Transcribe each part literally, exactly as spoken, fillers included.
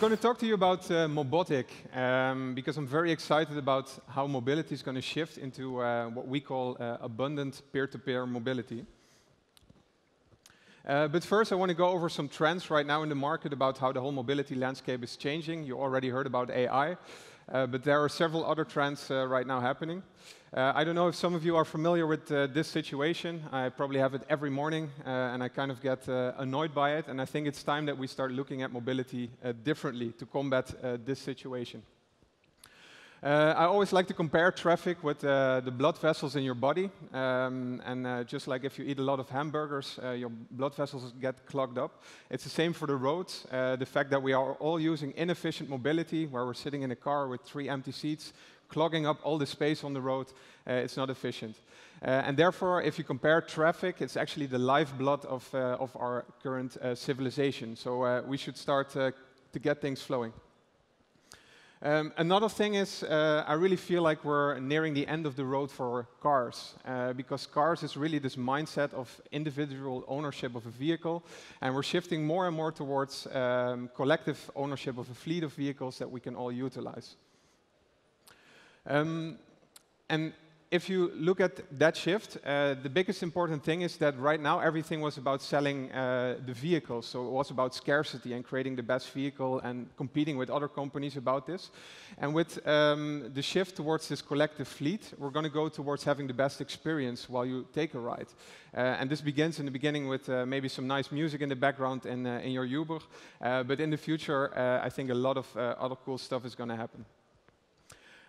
going to talk to you about uh, Mobotiq, um, because I'm very excited about how mobility is going to shift into uh, what we call uh, abundant peer-to-peer mobility. Uh, but first, I want to go over some trends right now in the market about how the whole mobility landscape is changing. You already heard about A I, uh, but there are several other trends uh, right now happening. Uh, I don't know if some of you are familiar with uh, this situation. I probably have it every morning, uh, and I kind of get uh, annoyed by it. And I think it's time that we start looking at mobility uh, differently to combat uh, this situation. Uh, I always like to compare traffic with uh, the blood vessels in your body. Um, and uh, just like if you eat a lot of hamburgers, uh, your blood vessels get clogged up. It's the same for the roads. Uh, the fact that we are all using inefficient mobility, where we're sitting in a car with three empty seats, clogging up all the space on the road, uh, it's not efficient. Uh, and therefore, if you compare traffic, it's actually the lifeblood of, uh, of our current uh, civilization. So uh, we should start uh, to get things flowing. Um, another thing is, uh, I really feel like we're nearing the end of the road for cars, uh, because cars is really this mindset of individual ownership of a vehicle, and we're shifting more and more towards um, collective ownership of a fleet of vehicles that we can all utilize. Um, and if you look at that shift, uh, the biggest important thing is that right now everything was about selling uh, the vehicles. So it was about scarcity and creating the best vehicle and competing with other companies about this. And with um, the shift towards this collective fleet, we're going to go towards having the best experience while you take a ride. Uh, and this begins in the beginning with uh, maybe some nice music in the background in, uh, in your Uber. Uh, but in the future, uh, I think a lot of uh, other cool stuff is going to happen.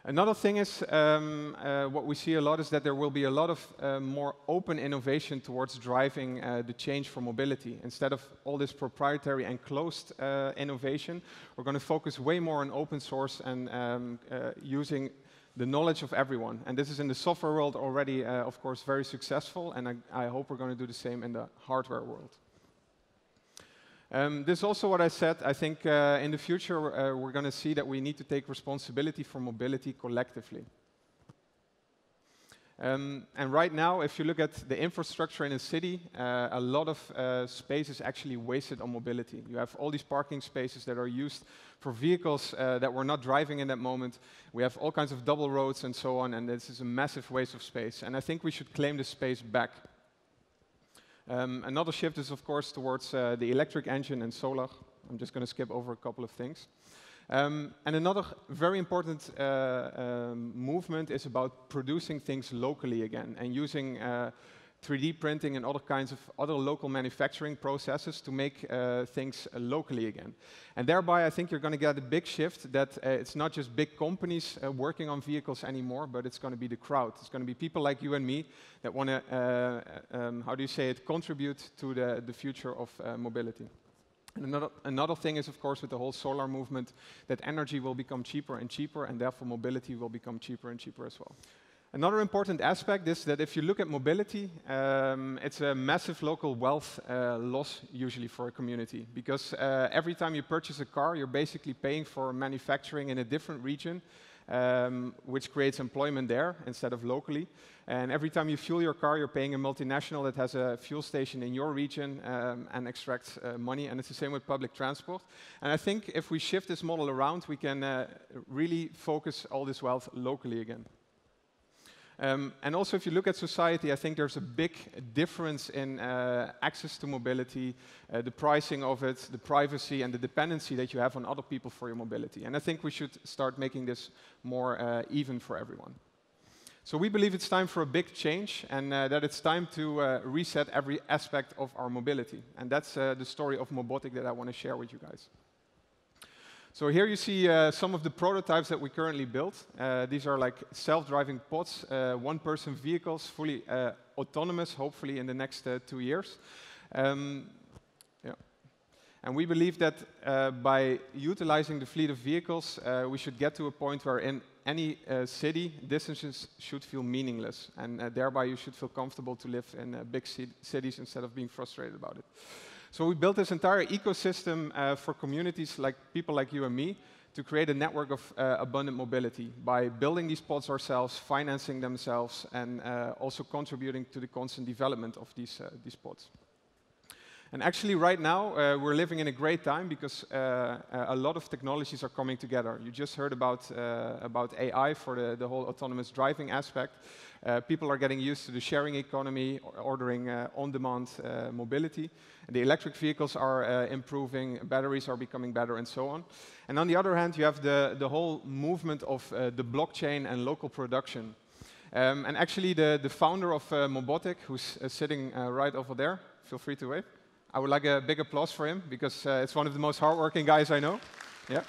Another thing is, um, uh, what we see a lot is that there will be a lot of uh, more open innovation towards driving uh, the change for mobility. Instead of all this proprietary and closed uh, innovation, we're going to focus way more on open source and um, uh, using the knowledge of everyone. And this is in the software world already, uh, of course, very successful, and I, I hope we're going to do the same in the hardware world. Um, this is also what I said. I think uh, in the future, uh, we're going to see that we need to take responsibility for mobility collectively. Um, and right now, if you look at the infrastructure in a city, uh, a lot of uh, space is actually wasted on mobility. You have all these parking spaces that are used for vehicles uh, that we're not driving in that moment. We have all kinds of double roads and so on, and this is a massive waste of space. And I think we should claim the space back. Um, another shift is, of course, towards uh, the electric engine and solar. I'm just going to skip over a couple of things. Um, and another very important uh, uh, movement is about producing things locally again and using uh, three D printing and other kinds of other local manufacturing processes to make uh, things uh, locally again. And thereby, I think you're going to get a big shift that uh, it's not just big companies uh, working on vehicles anymore, but it's going to be the crowd. It's going to be people like you and me that want to, uh, um, how do you say it, contribute to the, the future of uh, mobility. And another, another thing is, of course, with the whole solar movement, that energy will become cheaper and cheaper, and therefore mobility will become cheaper and cheaper as well. Another important aspect is that if you look at mobility, um, it's a massive local wealth uh, loss usually for a community, because uh, every time you purchase a car, you're basically paying for manufacturing in a different region, um, which creates employment there instead of locally. And every time you fuel your car, you're paying a multinational that has a fuel station in your region um, and extracts uh, money. And it's the same with public transport. And I think if we shift this model around, we can uh, really focus all this wealth locally again. Um, and also, if you look at society, I think there's a big difference in uh, access to mobility, uh, the pricing of it, the privacy, and the dependency that you have on other people for your mobility. And I think we should start making this more uh, even for everyone. So we believe it's time for a big change, and uh, that it's time to uh, reset every aspect of our mobility. And that's uh, the story of Mobotiq that I want to share with you guys. So here you see uh, some of the prototypes that we currently built. Uh, these are like self-driving pods, uh, one-person vehicles, fully uh, autonomous, hopefully in the next uh, two years. Um, yeah. And we believe that uh, by utilizing the fleet of vehicles, uh, we should get to a point where in any uh, city, distances should feel meaningless. And uh, thereby, you should feel comfortable to live in uh, big cities instead of being frustrated about it. So we built this entire ecosystem uh, for communities like people like you and me to create a network of uh, abundant mobility by building these pods ourselves, financing themselves, and uh, also contributing to the constant development of these, uh, these pods. And actually, right now, uh, we're living in a great time because uh, a lot of technologies are coming together. You just heard about, uh, about A I for the, the whole autonomous driving aspect. Uh, people are getting used to the sharing economy, ordering uh, on-demand uh, mobility. And the electric vehicles are uh, improving, batteries are becoming better, and so on. And on the other hand, you have the, the whole movement of uh, the blockchain and local production. Um, and actually, the, the founder of uh, Mobotiq, who's uh, sitting uh, right over there, feel free to wave. I would like a big applause for him, because uh, it's one of the most hardworking guys I know. Yeah.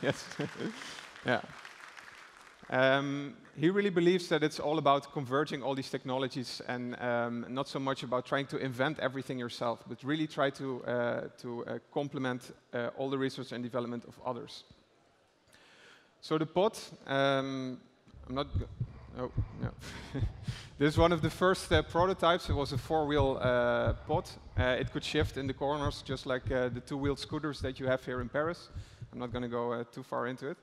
Yes. Yeah. Um, he really believes that it's all about converging all these technologies and um, not so much about trying to invent everything yourself, but really try to, uh, to uh, complement uh, all the research and development of others. So the pod, um, I'm not... Oh, no. This is one of the first uh, prototypes. It was a four-wheel uh, pod. Uh, it could shift in the corners, just like uh, the two-wheeled scooters that you have here in Paris. I'm not going to go uh, too far into it.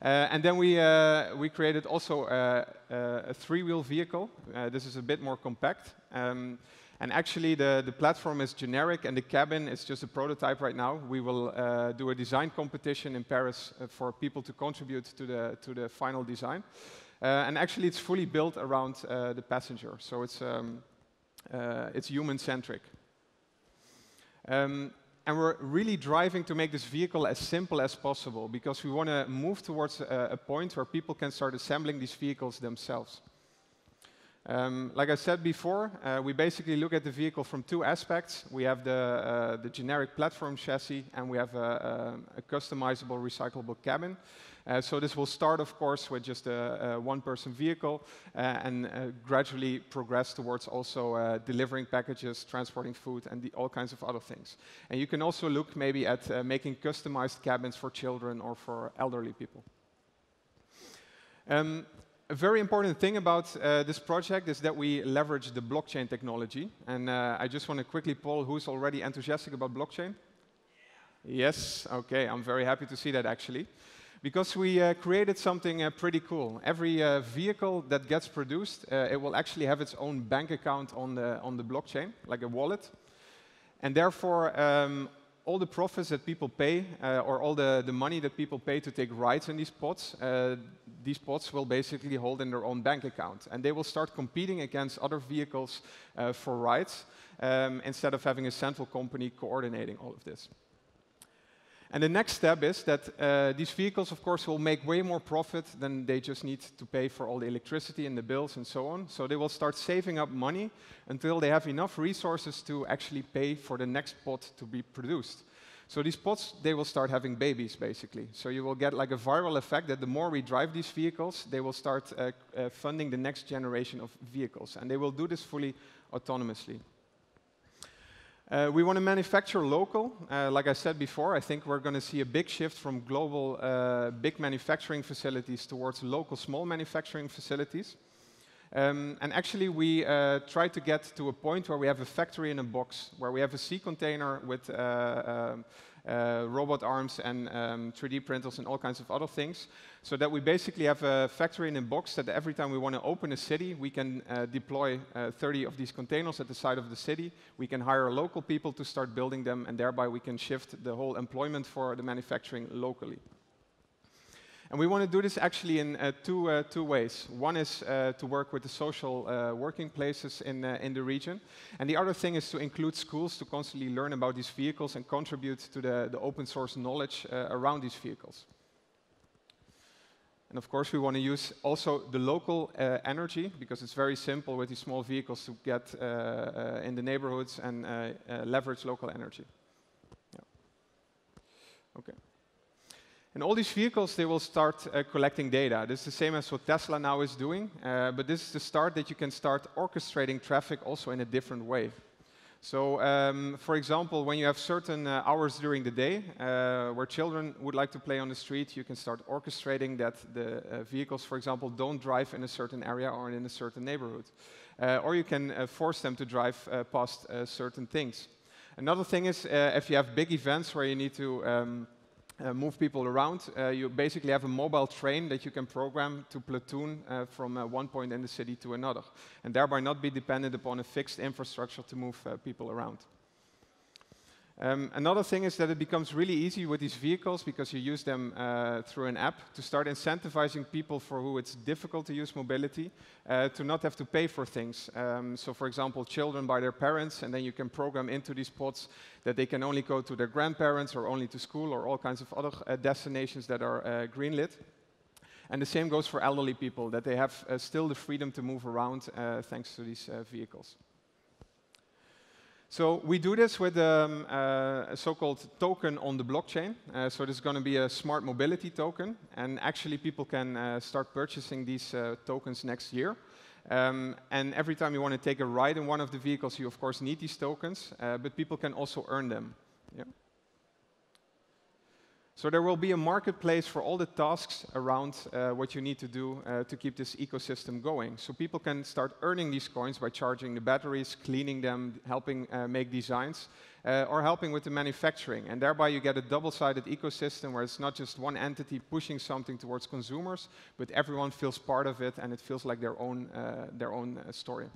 Uh, and then we, uh, we created also uh, uh, a three-wheel vehicle. Uh, this is a bit more compact. Um, and actually, the, the platform is generic, and the cabin is just a prototype right now. We will uh, do a design competition in Paris uh, for people to contribute to the, to the final design. Uh, and actually, it's fully built around uh, the passenger, so it's, um, uh, it's human-centric. Um, and we're really driving to make this vehicle as simple as possible, because we want to move towards a, a point where people can start assembling these vehicles themselves. Um, like I said before, uh, we basically look at the vehicle from two aspects. We have the, uh, the generic platform chassis, and we have a, a, a customizable, recyclable cabin. Uh, so this will start, of course, with just a, a one-person vehicle uh, and uh, gradually progress towards also uh, delivering packages, transporting food, and the, all kinds of other things. And you can also look maybe at uh, making customized cabins for children or for elderly people. Um, A very important thing about uh, this project is that we leverage the blockchain technology. And uh, I just want to quickly poll who's already enthusiastic about blockchain. Yeah. Yes, OK, I'm very happy to see that, actually. Because we uh, created something uh, pretty cool. Every uh, vehicle that gets produced, uh, it will actually have its own bank account on the, on the blockchain, like a wallet. And therefore, um, all the profits that people pay, uh, or all the, the money that people pay to take rides in these pods, uh, these pods will basically hold in their own bank account. And they will start competing against other vehicles uh, for rides, um, instead of having a central company coordinating all of this. And the next step is that uh, these vehicles, of course, will make way more profit than they just need to pay for all the electricity and the bills and so on. So they will start saving up money until they have enough resources to actually pay for the next pod to be produced. So these pods, they will start having babies, basically. So you will get like a viral effect that the more we drive these vehicles, they will start uh, uh, funding the next generation of vehicles. And they will do this fully autonomously. Uh, we want to manufacture local. Uh, like I said before, I think we're going to see a big shift from global uh, big manufacturing facilities towards local small manufacturing facilities. Um, and actually, we uh, try to get to a point where we have a factory in a box, where we have a sea container with uh, uh, uh, robot arms and um, three D printers and all kinds of other things, so that we basically have a factory in a box that every time we want to open a city, we can uh, deploy uh, thirty of these containers at the side of the city. We can hire local people to start building them, and thereby we can shift the whole employment for the manufacturing locally. And we want to do this actually in uh, two, uh, two ways. One is uh, to work with the social uh, working places in, uh, in the region. And the other thing is to include schools to constantly learn about these vehicles and contribute to the, the open source knowledge uh, around these vehicles. And of course, we want to use also the local uh, energy, because it's very simple with these small vehicles to get uh, uh, in the neighborhoods and uh, uh, leverage local energy. Yeah. Okay. And all these vehicles, they will start uh, collecting data. This is the same as what Tesla now is doing, uh, but this is the start that you can start orchestrating traffic also in a different way. So, um, for example, when you have certain uh, hours during the day uh, where children would like to play on the street, you can start orchestrating that the uh, vehicles, for example, don't drive in a certain area or in a certain neighborhood. Uh, or you can uh, force them to drive uh, past uh, certain things. Another thing is uh, if you have big events where you need to um, Uh, move people around, uh, you basically have a mobile train that you can program to platoon uh, from uh, one point in the city to another, and thereby not be dependent upon a fixed infrastructure to move uh, people around. Um, another thing is that it becomes really easy with these vehicles, because you use them uh, through an app, to start incentivizing people for who it's difficult to use mobility uh, to not have to pay for things. Um, so, for example, children by their parents, and then you can program into these pods that they can only go to their grandparents or only to school or all kinds of other uh, destinations that are uh, greenlit. And the same goes for elderly people, that they have uh, still the freedom to move around uh, thanks to these uh, vehicles. So we do this with um, uh, a so-called token on the blockchain. Uh, so there's going to be a smart mobility token. And actually, people can uh, start purchasing these uh, tokens next year. Um, and every time you want to take a ride in one of the vehicles, you, of course, need these tokens. Uh, but people can also earn them. Yeah. So there will be a marketplace for all the tasks around uh, what you need to do uh, to keep this ecosystem going. So people can start earning these coins by charging the batteries, cleaning them, helping uh, make designs, uh, or helping with the manufacturing. And thereby you get a double-sided ecosystem where it's not just one entity pushing something towards consumers, but everyone feels part of it, and it feels like their own, uh, their own uh, story.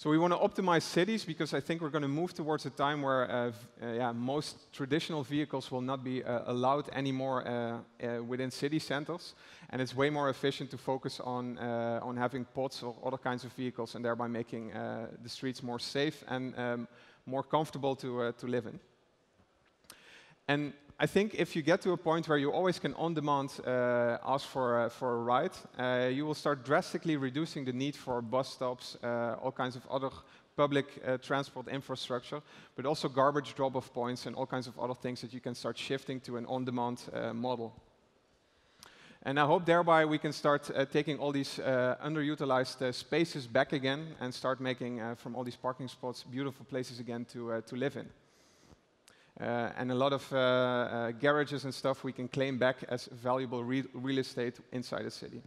So we want to optimize cities, because I think we're going to move towards a time where uh, uh, yeah, most traditional vehicles will not be uh, allowed anymore uh, uh, within city centers. And it's way more efficient to focus on, uh, on having pods or other kinds of vehicles, and thereby making uh, the streets more safe and um, more comfortable to, uh, to live in. And I think if you get to a point where you always can on-demand uh, ask for, uh, for a ride, uh, you will start drastically reducing the need for bus stops, uh, all kinds of other public uh, transport infrastructure, but also garbage drop-off points and all kinds of other things that you can start shifting to an on-demand uh, model. And I hope thereby we can start uh, taking all these uh, underutilized uh, spaces back again and start making, uh, from all these parking spots, beautiful places again to, uh, to live in. Uh, and a lot of uh, uh, garages and stuff we can claim back as valuable re real estate inside a city.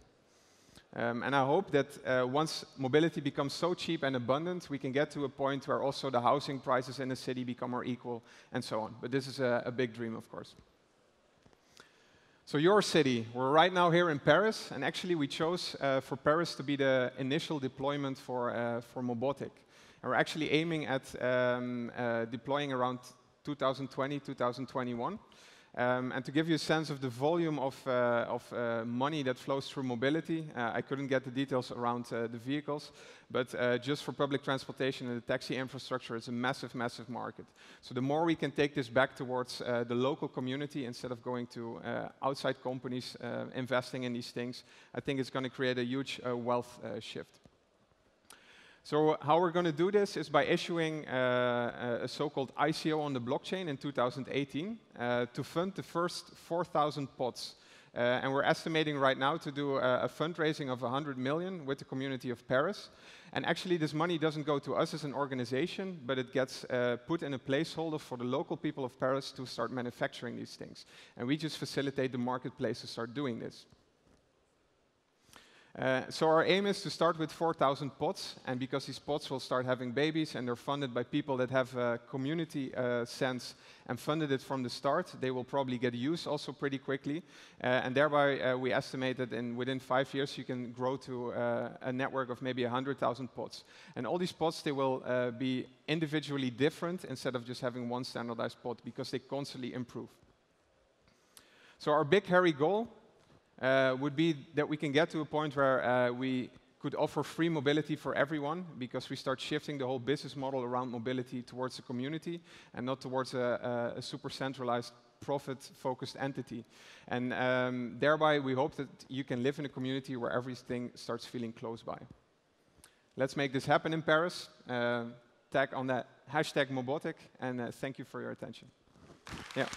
Um, and I hope that uh, once mobility becomes so cheap and abundant, we can get to a point where also the housing prices in the city become more equal, and so on. But this is a, a big dream, of course. So your city. We're right now here in Paris, and actually we chose uh, for Paris to be the initial deployment for, uh, for Mobotiq. And we're actually aiming at um, uh, deploying around two thousand twenty, two thousand twenty-one. Um, and to give you a sense of the volume of, uh, of uh, money that flows through mobility, uh, I couldn't get the details around uh, the vehicles, but uh, just for public transportation and the taxi infrastructure, it's a massive, massive market. So the more we can take this back towards uh, the local community instead of going to uh, outside companies uh, investing in these things, I think it's going to create a huge uh, wealth uh, shift. So how we're going to do this is by issuing uh, a so-called I C O on the blockchain in two thousand eighteen uh, to fund the first four thousand pods. Uh, and we're estimating right now to do a, a fundraising of one hundred million with the community of Paris. And actually, this money doesn't go to us as an organization, but it gets uh, put in a placeholder for the local people of Paris to start manufacturing these things. And we just facilitate the marketplace to start doing this. Uh, so our aim is to start with four thousand pods, and because these pods will start having babies and they're funded by people that have a community uh, sense and funded it from the start, they will probably get use also pretty quickly. Uh, and thereby uh, we estimate that in within five years you can grow to uh, a network of maybe one hundred thousand pods. And all these pods, they will uh, be individually different instead of just having one standardized pod, because they constantly improve. So our big hairy goal Uh, would be that we can get to a point where uh, we could offer free mobility for everyone, because we start shifting the whole business model around mobility towards the community and not towards a, a, a super centralized, profit-focused entity. And um, thereby, we hope that you can live in a community where everything starts feeling close by. Let's make this happen in Paris. Uh, tag on that hashtag Mobotiq, and uh, thank you for your attention. Yeah.